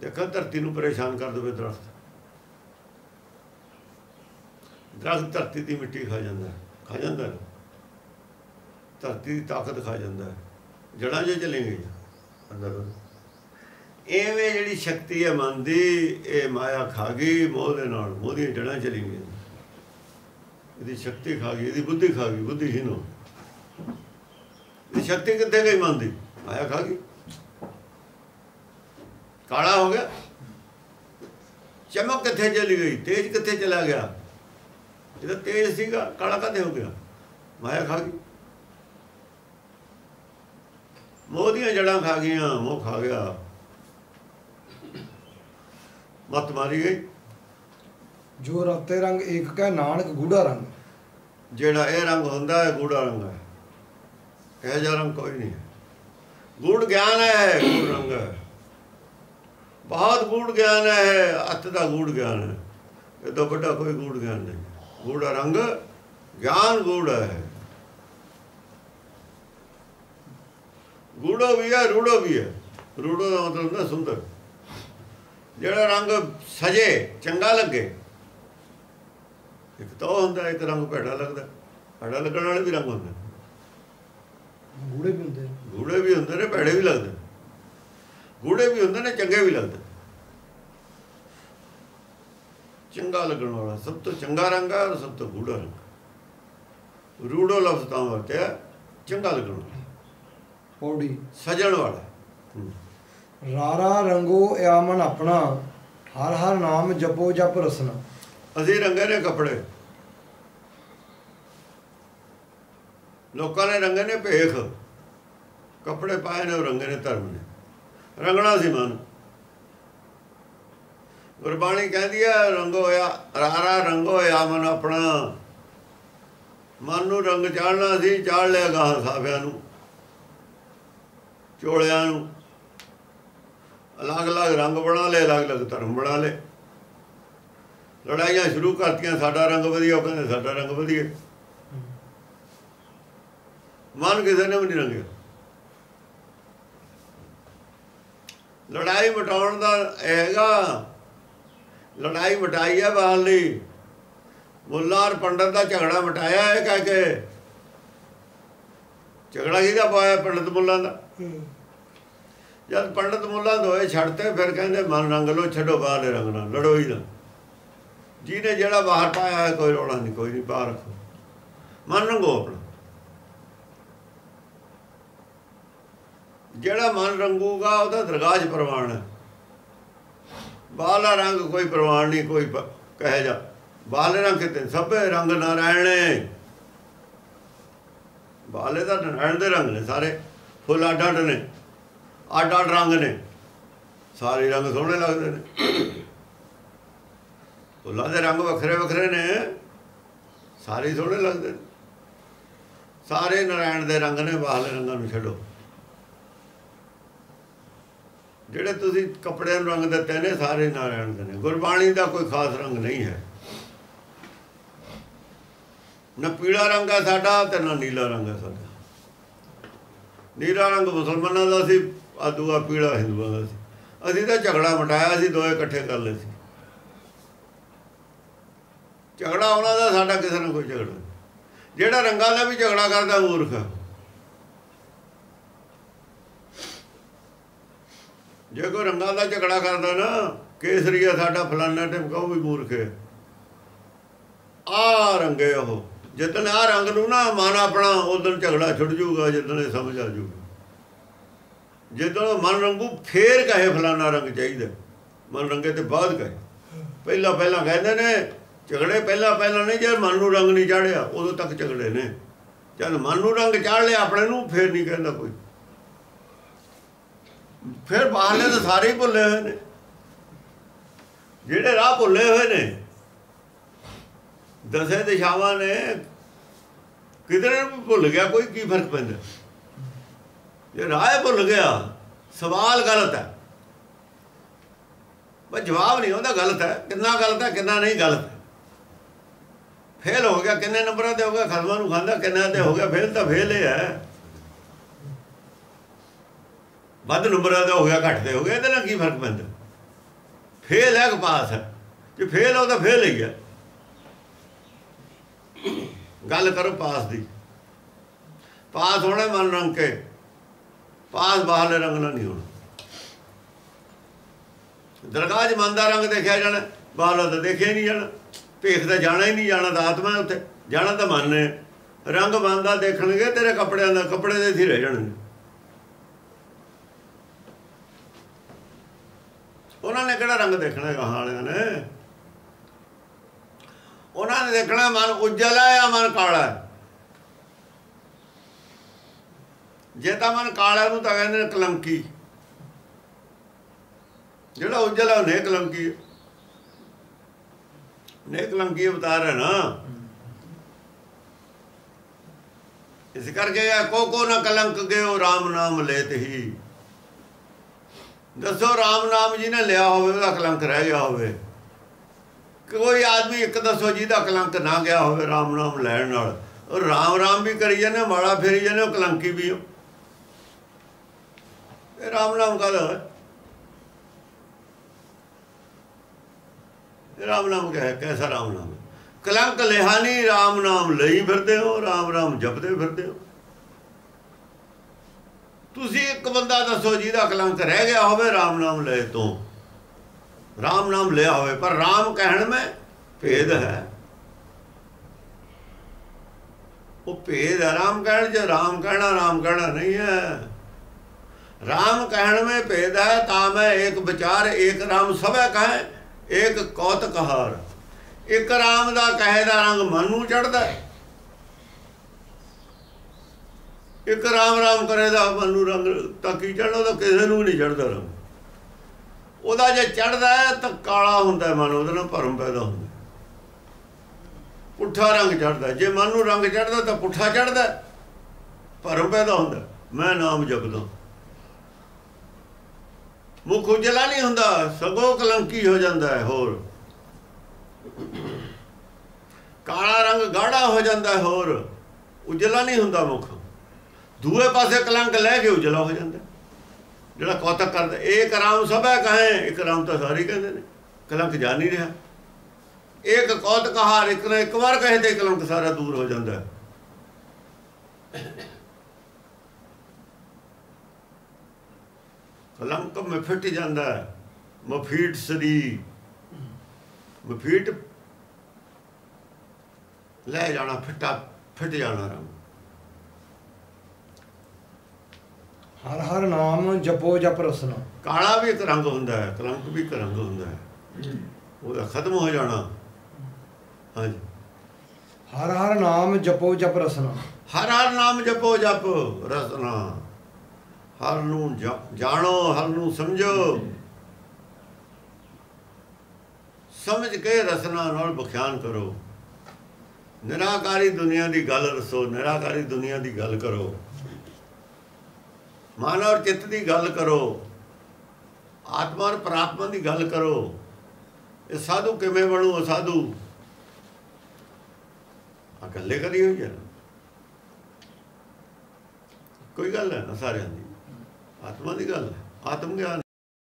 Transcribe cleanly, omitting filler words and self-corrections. देखो धरती को परेशान कर दे दरख्त, दरख्त धरती की मिट्टी खा जाता है, धरती की ताकत खा जाता है, जड़ा जो चलेंगे अंदर। इवें जी शक्ति है मन की, ये माया खा गई मोह के नाल, मोह दी जड़ा चली गई, ये शक्ति खा गई, ये बुद्धि खा गई, बुद्धिहीन हो। शक्ति कितने गई मन की, माया खा गई, काला हो गया। चमक कितने चली गई, तेज कितने चला गया, जो तेज सीगा काला कदे हो गया, माया खा गई। मोह दी जड़ा खा गई, मोह खा गया, मत मारी गई। जो रते रंग एक का नानक गूढ़ा रंग, जेड़ा ए रंग होंदा है गूढ़ा रंग है, यह रंग कोई नहीं है। गूढ़ ज्ञान है, गूढ़ रंग है, बहुत गूढ़ ज्ञान है, अत का गूढ़ ज्ञान है, ये तो बड़ा कोई गूढ़ ज्ञान नहीं। गूढ़ा रंग ज्ञान गूढ़ है, गूढ़ो भी है रूढ़ो भी है। रूढ़ो का मतलब ना सुंदर, जेड़ा रंग सजे चंगा लगे। एक तो होंदा एक रंग भैड़ा लगता, भैड़ा लगने वाले भी रंग होंगे, गूढ़े भी होंगे ने, भैड़े भी लगते, गूढ़े भी होंगे ने, चंगे भी लगते। चंगा लगने वाला सब तो चंगा रंग है और सब तो गूढ़ा रंग। रूढ़ो लफ्ज़ तां वरतिया चंगा लगने वाला, पौड़ी सजण वाला। रारा रंगो यामन अपना, हर हर नाम जपो जप रसना। असी रंगे ने कपड़े, लोगों ने रंगे ने भेख, कपड़े पाए ने रंगे ने धर्म ने। रंगना सी मन। गुरबाणी कहती है रंगो या रारा रंगो या मन अपना, मन नूं रंग चाढ़ना सी, चाढ़ लिया गाह साफियां नूं, चोलियां नूं। अलग अलग रंग बना ले, अलग अलग धर्म बना ले, लड़ाइयां शुरू करती। साडा रंग वधिया, वो कहते साडा रंग वधिया। मन किसी ने भी नहीं रंगया। लड़ाई मिटाउण दा हैगा, लड़ाई मिटाई है बाहरली। मुल्ला और पंडित का झगड़ा मिटाया है कह के। झगड़ा किहदा पाया? पंडित मुल्ला दा। जब पंडित मुल्ला दोए छड़ते, फिर कहते मन रंग लो, छड्डो बाहरले रंग ना लड़ो ही ना। जिन्हें जड़ा बाहर पाया है कोई रोला नहीं, कोई नहीं, बाहर रखो, मन रंगो अपना। जड़ा मन रंगूगा वह दरगाह च प्रवान है। बाहला रंग कोई प्रवान नहीं, कोई कहे जा बाहले रंग कितने, सब रंग नारायण। बाहले तो नारायण के रंग ने, सारे फुल अड अड ने, अड अड रंग ने, सारे रंग सोहने लगते हैं। फुलां दे रंग वखरे वखरे ने, सारे सोहने लगते। सारे नारायण के रंग ने, बाहरले रंगां नूं छड्डो। जिहड़े तुसीं कपड़े नूं रंग दित्ते ने, सारे नारायण के ने। गुरबाणी का कोई खास रंग नहीं है, ना पीला रंग है साडा ते ना नीला रंग है साडा। नीला रंग मुसलमानां दा सी, दूआ पीला हिंदुआं दा सी। असीं तां झगड़ा मिटाया सी, दोए इकट्ठे कर लए सी। झगड़ा उन्हों का, साडा किसी ने कोई झगड़ा नहीं। जेड़ा रंगा का भी झगड़ा करता मूर्ख है। जे कोई रंगा का झगड़ा करता ना, केसरी है साडा फलाना टिमका, भी मूर्ख है। आ रंगे हो, जिदन आ रंग नूं ना मन अपना, उदन झगड़ा छुट जूगा, जिदन ये समझ आ जूगा। जिदन मन रंगू फिर कहे फलाना रंग चाहिए। मन रंगे तो बाद कहे, पहला पहला कहते ने झगड़े। पहला पहला नहीं, जब मन नूं रंग नहीं चाढ़िया उदों तक झगड़े ने। जब मन नूं रंग चाढ़ लिया अपने नूं, फिर नहीं कहता कोई। फिर बाहरले तो सारे ही भुल्ले हुए ने, जिहड़े राह भुल्ले हुए ने। दसे दिशावां ने, किधरे भुल गया कोई, की फर्क पैंदा? जे राह भुल गया, सवाल गलत है, बस जवाब नहीं आता। गलत है कितना, गलत है कितना नहीं, गलत है। फेल हो गया किन्ने नंबरों से, हो गया खसमां नूं खांदा, किन्ने ते हो गया फेल। तो फेल ही है, वध नंबरों से हो गया, घट से हो गया, इहदे नाल की फर्क पैंदा? फेल है कि पास है? जो फेल हो तो फेल ही है। गल करो पास की, पास होने मन रंग के, पास बाहरले रंग ना नहीं होना। दरगाह च मन का रंग देखा जाना, बाहरला तो देखिया नहीं जाना। भेख तो जाना ही नहीं जाना, तो आत्मा उत्थे जाना तो मन ने। रंग मन का देखणगे तेरे कपड़ियां दा, कपड़े दे ही रह जाणगे। उन्होंने किहड़ा रंग देखना गहाणियां ने? उन्होंने देखना मन उज्जल है या मन काला है। जे तो मन काला नूं तां कहंदे ने कलंकी, जिहड़ा उज्जल है उह नेकलंकी है। नेकलंकी अवतार है ना, इस करके को ना कलंक गयो राम नाम लेते ही। दसो राम नाम जी ने लिया हो कलंक रह गया हो? कोई आदमी एक दसो जी का कलंक ना गया हो राम नाम लैण नाल। राम राम भी करी जाने, माड़ा फेरी जाने, कलंकी भी हो। राम नाम कहदा है, राम नाम कह कैसा राम नाम है? कलंक लिहा नहीं, राम नाम लई फिरदे हो, राम राम जपदे फिरदे हो। तुसी एक बंदा दसो जिहदा कलंक रह गया होवे राम नाम लए तो। राम नाम लिया होवे पर राम कहण में भेद है। वो भेद है राम कहण च। राम कहना नहीं है, राम कहण में भेद है। ता मैं एक विचार एक राम सभै कहें एक कौतकहार। एक राम दा कहे दा रंग मन नूं चढ़दा, एक राम राम करे दा मन नूं रंग तां की चढ़दा? ओदा किसे नूं नहीं चढ़दा रंग। ओदा जे चढ़दा है तां काला हुंदा मन, ओदे नाल भरम पैदा हुंदा, पुठा रंग चढ़दा। जे मन नूं रंग चढ़दा तां पुठा चढ़दा, भरम पैदा हुंदा। मैं नाम जपदा, मुख उजला नहीं हुंदा सगों कलंकी हो जाता है। होर काला रंग गाढ़ा हो जाता है, होर उजला नहीं हुंदा मुख। दूए पासे कलंक लै के उजला हो जाता है जिहड़ा कौतक करदा। एक राम सभै कहें, एक राम तो सारे कहते हैं, कलंक जा नहीं रहा। एक कौतकहार, एक ने एक बार कहे तो कलंक सारा दूर हो जाता है। कलंक मफिट जाता है, मफीट सदी मफीट लै जाना, फिटा फिट जाना। रंग हर हर नाम जपो जप रसना। काला भी एक रंग होता है, कलंक भी एक रंग होता है, वो खत्म हो जाना। हाँ जी, हर हर नाम जपो जप रसना। हर हर नाम जपो जप रसना। हर नूं जानो, हर नूं समझो, समझ के रसना नाल बख्यान करो। निराकारी दुनिया की गल रसो, निराकारी दुनिया की गल करो, मन और चित्त की गल करो, आत्मा और परात्मा की गल करो। ये साधु किवें बनू? असाधु आ गल्ले करी हुई है। कोई गल है ना सारियां दी, आत्मा की गल है, आत्म ज्ञान।